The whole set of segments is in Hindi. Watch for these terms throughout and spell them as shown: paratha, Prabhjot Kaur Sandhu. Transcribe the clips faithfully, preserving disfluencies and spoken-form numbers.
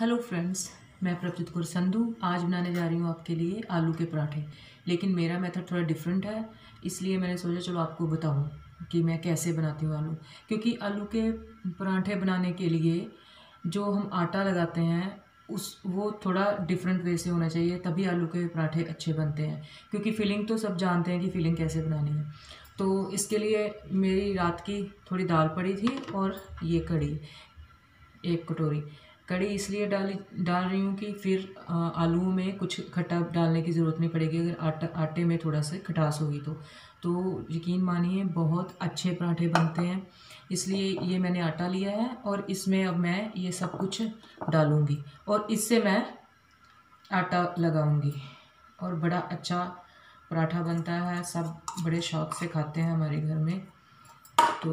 हेलो फ्रेंड्स, मैं प्रभजोत कौर संधू। आज बनाने जा रही हूँ आपके लिए आलू के पराठे, लेकिन मेरा मेथड थोड़ा डिफरेंट है, इसलिए मैंने सोचा चलो आपको बताऊँ कि मैं कैसे बनाती हूँ आलू। क्योंकि आलू के पराठे बनाने के लिए जो हम आटा लगाते हैं उस वो थोड़ा डिफरेंट वे से होना चाहिए, तभी आलू के पराठे अच्छे बनते हैं। क्योंकि फिलिंग तो सब जानते हैं कि फिलिंग कैसे बनानी है। तो इसके लिए मेरी रात की थोड़ी दाल पड़ी थी और ये कड़ी, एक कटोरी कड़ी इसलिए डाली डाल रही हूँ कि फिर आलू में कुछ खट्टा डालने की ज़रूरत नहीं पड़ेगी। अगर आटा आटे में थोड़ा सा खटास होगी तो तो यकीन मानिए बहुत अच्छे पराठे बनते हैं। इसलिए ये मैंने आटा लिया है और इसमें अब मैं ये सब कुछ डालूँगी और इससे मैं आटा लगाऊँगी और बड़ा अच्छा पराठा बनता है। सब बड़े शौक़ से खाते हैं हमारे घर में। तो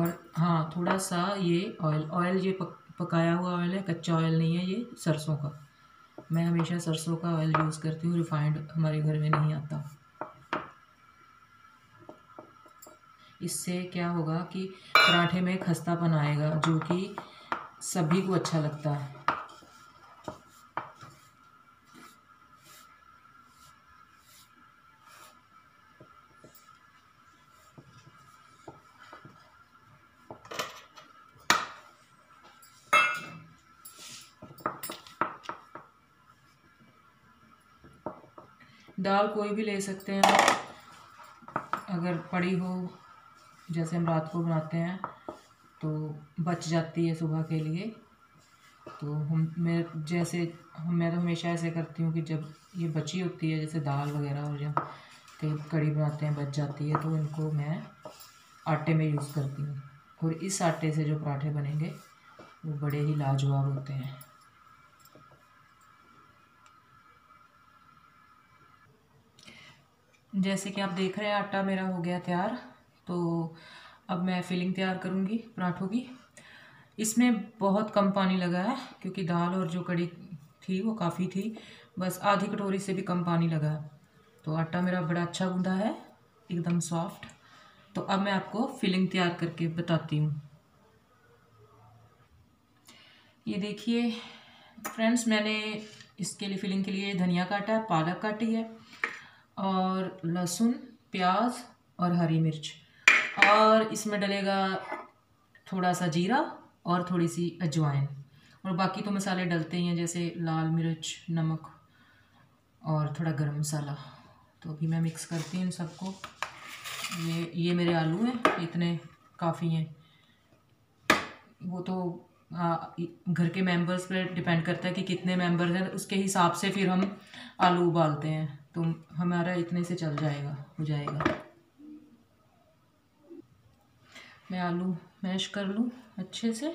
और हाँ, थोड़ा सा ये ऑयल ऑयल ये पक, पकाया हुआ ऑयल है, कच्चा ऑयल नहीं है, ये सरसों का। मैं हमेशा सरसों का ऑयल यूज़ करती हूँ, रिफाइंड हमारे घर में नहीं आता। इससे क्या होगा कि पराठे में खस्तापन आएगा, जो कि सभी को अच्छा लगता है। दाल कोई भी ले सकते हैं, अगर पड़ी हो, जैसे हम रात को बनाते हैं तो बच जाती है सुबह के लिए। तो हम मैं जैसे मैं तो हमेशा ऐसे करती हूँ कि जब ये बची होती है, जैसे दाल वगैरह और जब कहीं कड़ी बनाते हैं बच जाती है, तो इनको मैं आटे में यूज़ करती हूँ। और इस आटे से जो पराठे बनेंगे वो बड़े ही लाजवाब होते हैं। जैसे कि आप देख रहे हैं, आटा मेरा हो गया तैयार। तो अब मैं फिलिंग तैयार करूंगी पराठों की। इसमें बहुत कम पानी लगा है, क्योंकि दाल और जो कड़ी थी वो काफ़ी थी, बस आधी कटोरी से भी कम पानी लगा है। तो आटा मेरा बड़ा अच्छा गूंदा है, एकदम सॉफ्ट। तो अब मैं आपको फिलिंग तैयार करके बताती हूँ। ये देखिए फ्रेंड्स, मैंने इसके लिए फिलिंग के लिए धनिया काटा है, पालक काटी है और लहसुन, प्याज और हरी मिर्च, और इसमें डलेगा थोड़ा सा जीरा और थोड़ी सी अजवाइन, और बाकी तो मसाले डलते ही हैं, जैसे लाल मिर्च, नमक और थोड़ा गरम मसाला। तो अभी मैं मिक्स करती हूँ इन सबको। ये ये मेरे आलू हैं, इतने काफ़ी हैं। वो तो आ, घर के मेंबर्स पे डिपेंड करता है कि कितने मेंबर्स हैं, उसके हिसाब से फिर हम आलू उबालते हैं। तो हमारा इतने से चल जाएगा, हो जाएगा। मैं आलू मैश कर लूँ अच्छे से।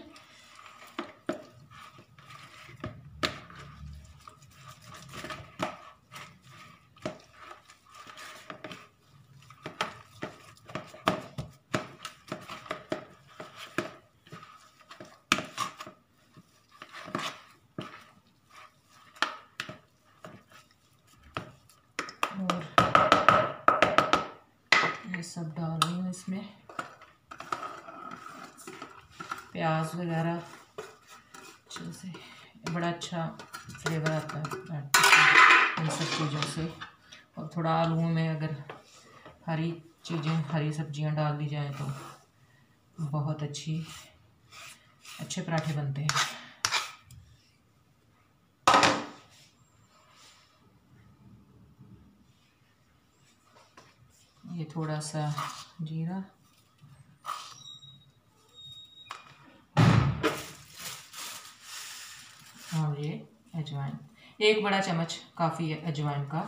सब डाल रही हूँ इसमें, प्याज वगैरह, अच्छे से। बड़ा अच्छा फ्लेवर आता है इन सब चीज़ों से। और थोड़ा आलू में अगर हरी चीज़ें, हरी सब्जियां डाल दी जाएँ तो बहुत अच्छी अच्छे पराठे बनते हैं। ये थोड़ा सा जीरा, और ये अजवाइन, एक बड़ा चम्मच काफ़ी है अजवाइन का।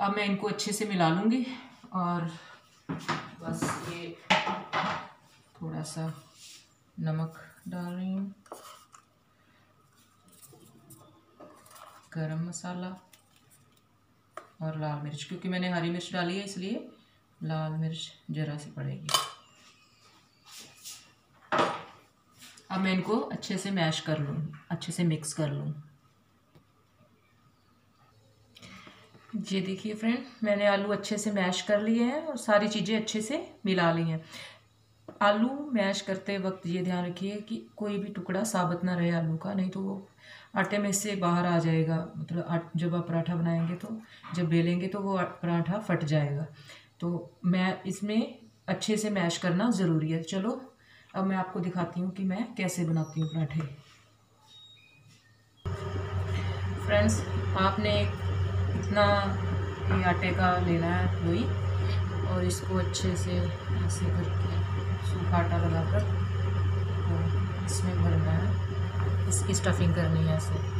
अब मैं इनको अच्छे से मिला लूँगी और बस ये थोड़ा सा नमक डाल रही हूँ, गरम मसाला और लाल मिर्च, क्योंकि मैंने हरी मिर्च डाली है इसलिए लाल मिर्च ज़रा सी पड़ेगी। अब मैं इनको अच्छे से मैश कर लूँ, अच्छे से मिक्स कर लूँ। ये देखिए फ्रेंड, मैंने आलू अच्छे से मैश कर लिए हैं और सारी चीज़ें अच्छे से मिला ली हैं। आलू मैश करते वक्त ये ध्यान रखिए कि कोई भी टुकड़ा साबुत ना रहे आलू का, नहीं तो वो आटे में से बाहर आ जाएगा। मतलब जब आप पराठा बनाएंगे तो जब बेलेंगे तो वो पराठा फट जाएगा। तो मैं इसमें अच्छे से मैश करना ज़रूरी है। चलो अब मैं आपको दिखाती हूँ कि मैं कैसे बनाती हूँ पराठे। फ्रेंड्स, आपने इतना ये आटे का लेना है लोई और इसको अच्छे से ऐसे करके सूखा आटा लगाकर तो इसमें भरना है, इसकी स्टफिंग करनी है ऐसे।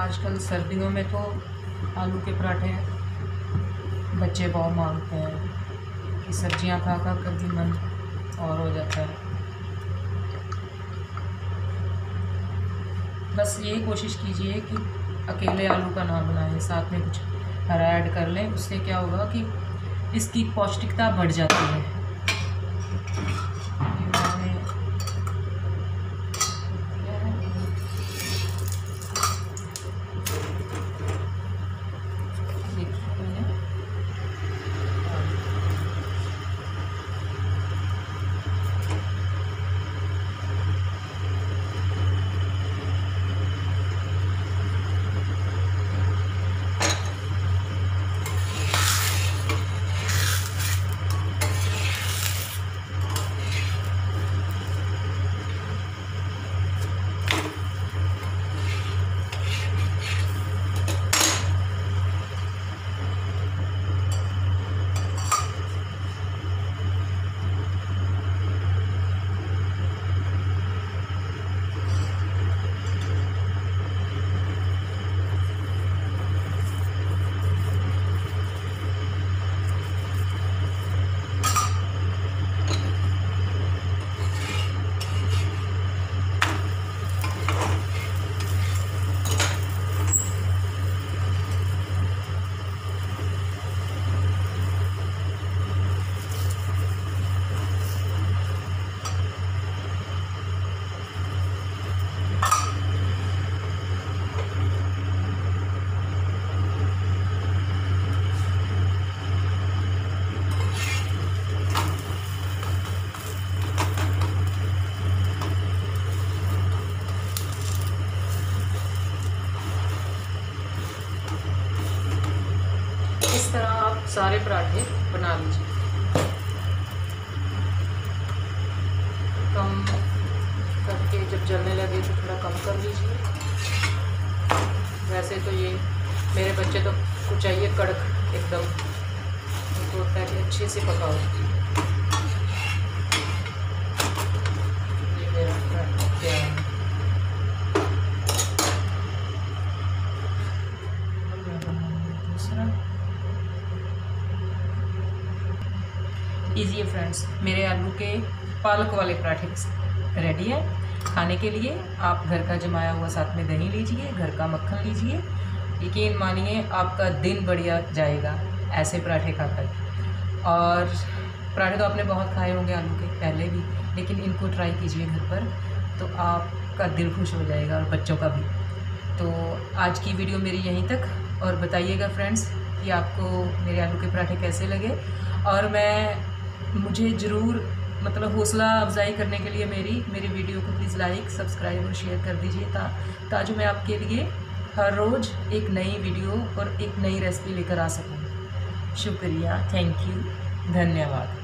आजकल सर्दियों में तो आलू के पराठे बच्चे बहुत मांगते हैं कि सब्जियां खा खा कर भी मन और हो जाता है। बस ये कोशिश कीजिए कि अकेले आलू का ना बनाएं, साथ में कुछ हरा ऐड कर लें। उससे क्या होगा कि इसकी पौष्टिकता बढ़ जाती है। सारे पराठे बना लीजिए, कम करके जब जलने लगे तो थोड़ा कम कर लीजिए। वैसे तो ये मेरे बच्चे तो कुछ चाहिए कड़क एकदम, तो पहले अच्छे से पकाओ। ये मेरा पराठा क्या है, दूसरा कीजिए। फ्रेंड्स, मेरे आलू के पालक वाले पराठे रेडी है खाने के लिए। आप घर का जमाया हुआ साथ में दही लीजिए, घर का मक्खन लीजिए। यकीन मानिए आपका दिन बढ़िया जाएगा ऐसे पराठे खाकर। और पराठे तो आपने बहुत खाए होंगे आलू के पहले भी, लेकिन इनको ट्राई कीजिए घर पर, तो आपका दिल खुश हो जाएगा और बच्चों का भी। तो आज की वीडियो मेरी यहीं तक, और बताइएगा फ्रेंड्स कि आपको मेरे आलू के पराठे कैसे लगे। और मैं मुझे ज़रूर मतलब हौसला अफजाई करने के लिए मेरी मेरी वीडियो को प्लीज़ लाइक, सब्सक्राइब और शेयर कर दीजिए, ता ताकि मैं आपके लिए हर रोज़ एक नई वीडियो और एक नई रेसिपी लेकर आ सकूँ। शुक्रिया, थैंक यू, धन्यवाद।